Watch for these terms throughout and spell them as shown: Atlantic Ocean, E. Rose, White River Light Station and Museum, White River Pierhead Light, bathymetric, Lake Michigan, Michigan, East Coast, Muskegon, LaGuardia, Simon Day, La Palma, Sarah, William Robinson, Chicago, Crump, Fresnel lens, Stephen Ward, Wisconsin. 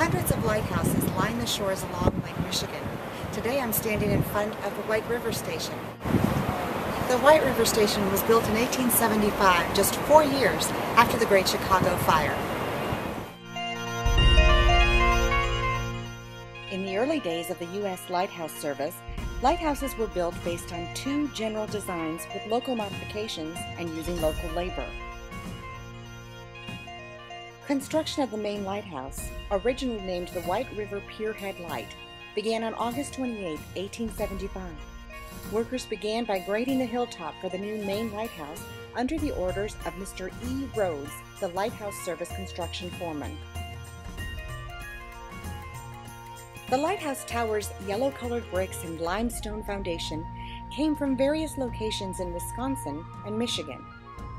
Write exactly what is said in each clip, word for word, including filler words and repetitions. Hundreds of lighthouses line the shores along Lake Michigan. Today I'm standing in front of the White River Station. The White River Station was built in eighteen seventy-five, just four years after the Great Chicago Fire. In the early days of the U S Lighthouse Service, lighthouses were built based on two general designs with local modifications and using local labor. Construction of the main lighthouse, originally named the White River Pierhead Light, began on August twenty-eighth, eighteen seventy-five. Workers began by grading the hilltop for the new main lighthouse under the orders of Mister E. Rose, the Lighthouse Service construction foreman. The lighthouse tower's yellow-colored bricks and limestone foundation came from various locations in Wisconsin and Michigan.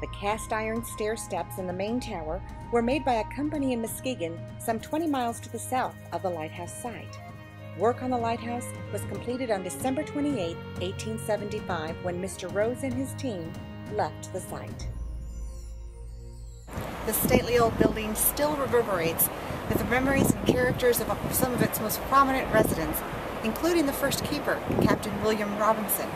The cast-iron stair steps in the main tower were made by a company in Muskegon, some twenty miles to the south of the lighthouse site. Work on the lighthouse was completed on December twenty-eighth, eighteen seventy-five, when Mister Rose and his team left the site. The stately old building still reverberates with the memories and characters of some of its most prominent residents, including the first keeper, Captain William Robinson.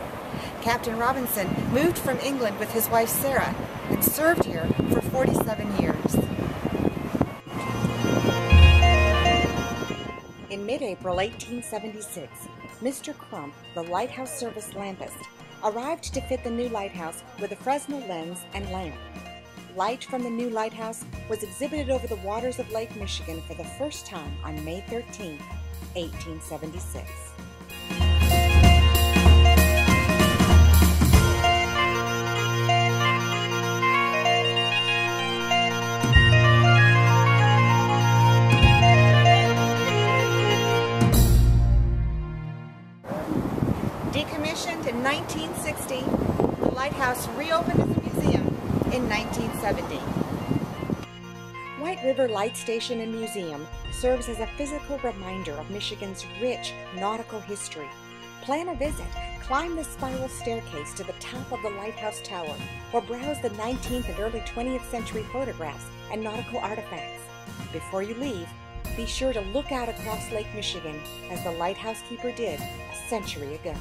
Captain Robinson moved from England with his wife Sarah and served here for forty-seven years. In mid-April eighteen seventy-six, Mister Crump, the Lighthouse Service lampist, arrived to fit the new lighthouse with a Fresnel lens and lamp. Light from the new lighthouse was exhibited over the waters of Lake Michigan for the first time on May thirteenth, eighteen seventy-six. Decommissioned in nineteen sixty, the lighthouse reopened as a museum in nineteen seventy. White River Light Station and Museum serves as a physical reminder of Michigan's rich nautical history. Plan a visit, climb the spiral staircase to the top of the lighthouse tower, or browse the nineteenth and early twentieth century photographs and nautical artifacts. Before you leave, be sure to look out across Lake Michigan as the lighthouse keeper did a century ago.